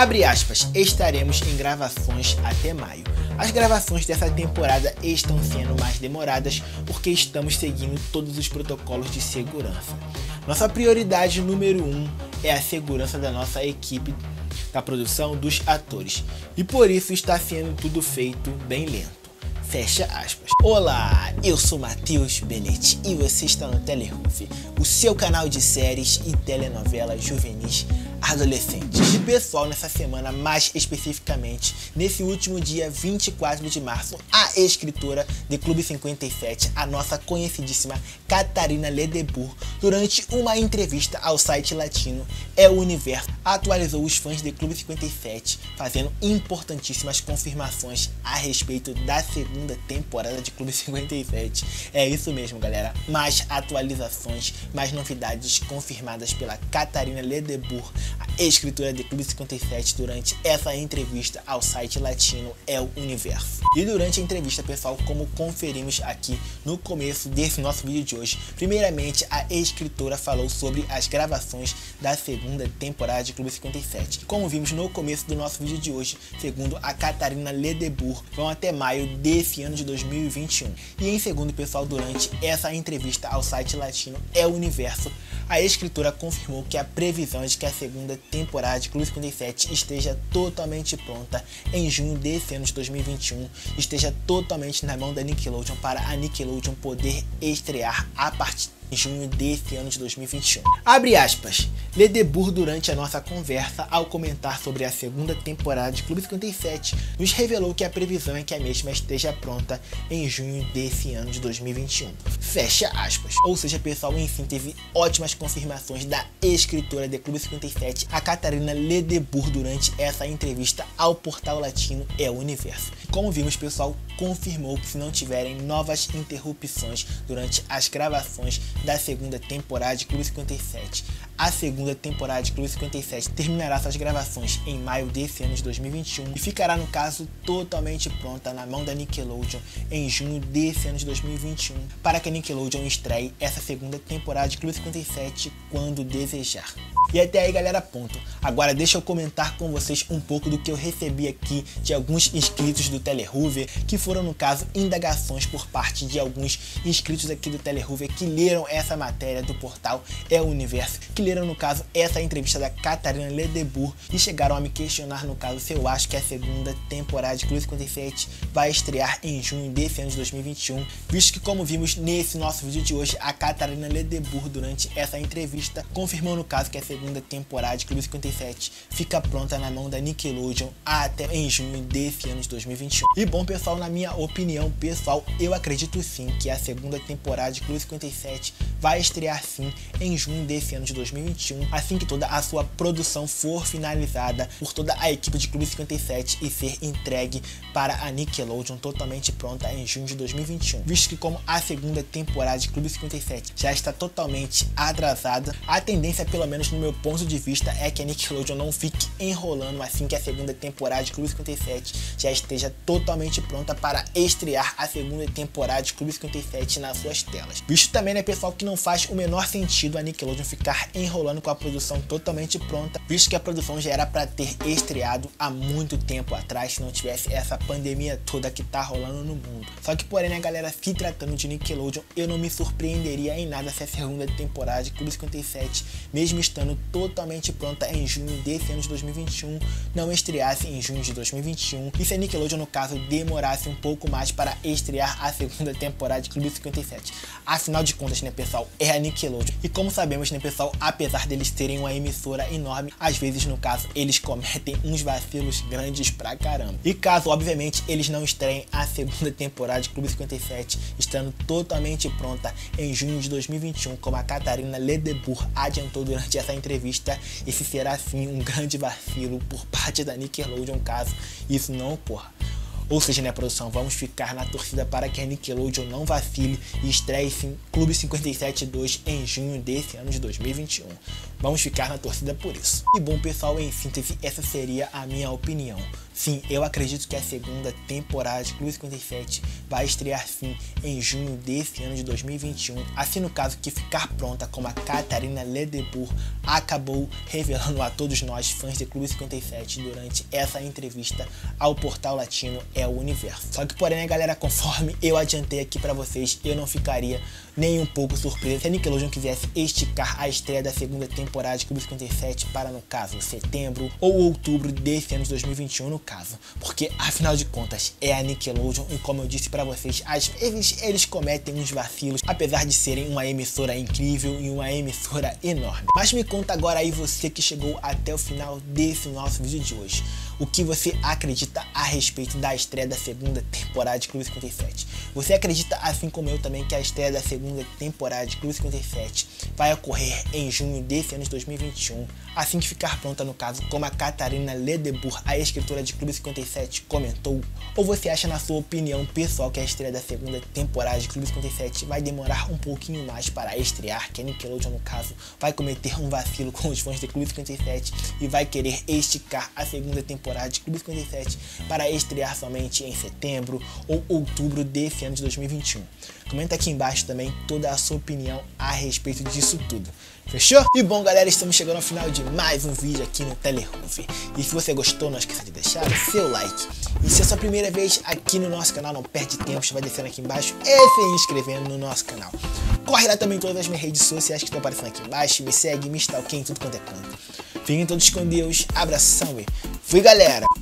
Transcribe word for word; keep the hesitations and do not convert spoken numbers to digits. Abre aspas, estaremos em gravações até maio. As gravações dessa temporada estão sendo mais demoradas porque estamos seguindo todos os protocolos de segurança. Nossa prioridade número um é a segurança da nossa equipe, da produção, dos atores. E por isso está sendo tudo feito bem lento. Fecha aspas. Olá, eu sou Matheus Benetti e você está no Telejuve, o seu canal de séries e telenovelas juvenis adolescentes. E pessoal, nessa semana, mais especificamente, nesse último dia vinte e quatro de março, a escritora de Club cinquenta e sete, a nossa conhecidíssima Catharina Ledeboer, durante uma entrevista ao site latino El Universo, atualizou os fãs de Club cinquenta e sete, fazendo importantíssimas confirmações a respeito da segunda temporada de Club cinquenta e sete. É isso mesmo, galera. Mais atualizações, mais novidades confirmadas pela Catharina Ledeboer, a escritora de Club cinquenta e sete, durante essa entrevista ao site latino El Universo. E durante a entrevista, pessoal, como conferimos aqui no começo desse nosso vídeo de hoje, primeiramente a escritora falou sobre as gravações da segunda temporada de Club cinquenta e sete. Como vimos no começo do nosso vídeo de hoje, segundo a Catharina Ledeboer, vão até maio desse ano de dois mil e vinte e um. E em segundo, pessoal, durante essa entrevista ao site latino El Universo, a escritora confirmou que a previsão é de que a segunda temporada de Club cinquenta e sete esteja totalmente pronta em junho desse ano de dois mil e vinte e um, esteja totalmente na mão da Nickelodeon para a Nickelodeon poder estrear a partir em junho desse ano de dois mil e vinte e um. Abre aspas, Ledeboer, durante a nossa conversa, ao comentar sobre a segunda temporada de Club cinquenta e sete, nos revelou que a previsão é que a mesma esteja pronta em junho desse ano de dois mil e vinte e um. Fecha aspas. Ou seja, pessoal, em síntese, ótimas confirmações da escritora de Club cinquenta e sete, a Catharina Ledeboer, durante essa entrevista ao portal latino El Universo. Como vimos, pessoal, confirmou que se não tiverem novas interrupções durante as gravações da segunda temporada de Club cinquenta e sete, a segunda temporada de Club cinquenta e sete terminará suas gravações em maio desse ano de dois mil e vinte e um e ficará, no caso, totalmente pronta na mão da Nickelodeon em junho desse ano de dois mil e vinte e um, para que a Nickelodeon estreie essa segunda temporada de Club cinquenta e sete quando desejar. E até aí, galera, ponto. Agora deixa eu comentar com vocês um pouco do que eu recebi aqui de alguns inscritos do Telejuve, que foram, no caso, indagações por parte de alguns inscritos aqui do Telejuve que leram essa matéria do portal É o Universo, que leram, no caso, essa entrevista da Catharina Ledeboer e chegaram a me questionar, no caso, se eu acho que a segunda temporada de Club cinquenta e sete vai estrear em junho desse ano de dois mil e vinte e um, visto que, como vimos nesse nosso vídeo de hoje, a Catharina Ledeboer, durante essa entrevista, confirmou, no caso, que a segunda segunda temporada de Club cinquenta e sete fica pronta na mão da Nickelodeon até em junho desse ano de dois mil e vinte e um. E bom, pessoal, na minha opinião pessoal, eu acredito sim que a segunda temporada de Club cinquenta e sete vai estrear sim em junho desse ano de dois mil e vinte e um, assim que toda a sua produção for finalizada por toda a equipe de Club cinquenta e sete e ser entregue para a Nickelodeon totalmente pronta em junho de dois mil e vinte e um, visto que, como a segunda temporada de Club cinquenta e sete já está totalmente atrasada, a tendência, pelo menos no meu meu ponto de vista, é que a Nickelodeon não fique enrolando assim que a segunda temporada de Club cinquenta e sete já esteja totalmente pronta para estrear a segunda temporada de Club cinquenta e sete nas suas telas. Visto também, né, pessoal, que não faz o menor sentido a Nickelodeon ficar enrolando com a produção totalmente pronta, visto que a produção já era para ter estreado há muito tempo atrás, se não tivesse essa pandemia toda que tá rolando no mundo. Só que, porém, né, galera, se tratando de Nickelodeon, eu não me surpreenderia em nada se a segunda temporada de Club cinquenta e sete, mesmo estando totalmente pronta em junho desse ano de dois mil e vinte e um, não estreasse em junho de dois mil e vinte e um, e se a Nickelodeon, no caso, demorasse um pouco mais para estrear a segunda temporada de Club cinquenta e sete. Afinal de contas, né, pessoal, é a Nickelodeon. E como sabemos, né, pessoal, apesar deles terem uma emissora enorme, às vezes, no caso, eles cometem uns vacilos grandes pra caramba. E caso, obviamente, eles não estreiem a segunda temporada de Club cinquenta e sete, estando totalmente pronta em junho de dois mil e vinte e um, como a Catharina Ledeboer adiantou durante essa entrevista, entrevista, esse será sim um grande vacilo por parte da Nickelodeon caso isso não ocorra. Ou seja, né, produção, vamos ficar na torcida para que a Nickelodeon não vacile e estreie sim Club cinquenta e sete dois em junho desse ano de dois mil e vinte e um. Vamos ficar na torcida por isso. E bom, pessoal, em síntese, essa seria a minha opinião. Sim, eu acredito que a segunda temporada de Club cinquenta e sete vai estrear sim em junho desse ano de dois mil e vinte e um, assim no caso que ficar pronta, como a Catharina Ledeboer acabou revelando a todos nós fãs de Club cinquenta e sete durante essa entrevista ao portal latino El Universo. Só que porém, né, galera, conforme eu adiantei aqui pra vocês, eu não ficaria nem um pouco surpresa se a Nickelodeon quisesse esticar a estreia da segunda temporada de Club cinquenta e sete para, no caso, setembro ou outubro desse ano de dois mil e vinte e um, no caso, porque afinal de contas é a Nickelodeon e, como eu disse pra vocês, às vezes eles cometem uns vacilos, apesar de serem uma emissora incrível e uma emissora enorme. Mas me conta agora aí, você que chegou até o final desse nosso vídeo de hoje, o que você acredita a respeito da estreia da segunda temporada de Club cinquenta e sete? Você acredita, assim como eu também, que a estreia da segunda temporada de Club cinquenta e sete vai ocorrer em junho desse ano de dois mil e vinte e um, assim que ficar pronta, no caso, como a Catharina Ledeboer, a escritora de Club cinquenta e sete, comentou? Ou você acha, na sua opinião pessoal, que a estreia da segunda temporada de Club cinquenta e sete vai demorar um pouquinho mais para estrear, que a Nickelodeon, no caso, vai cometer um vacilo com os fãs de Club cinquenta e sete e vai querer esticar a segunda temporada de Club cinquenta e sete para estrear somente em setembro ou outubro desse ano de dois mil e vinte e um. Comenta aqui embaixo também toda a sua opinião a respeito disso tudo. Fechou? E bom, galera, estamos chegando ao final de mais um vídeo aqui no Telejuve. E se você gostou, não esqueça de deixar o seu like. E se é a sua primeira vez aqui no nosso canal, não perde tempo, você vai descendo aqui embaixo e se inscrevendo no nosso canal. Corre lá também em todas as minhas redes sociais que estão aparecendo aqui embaixo. Me segue, me stalkeia em tudo quanto é canto. Fiquem todos com Deus, abração e fui, galera!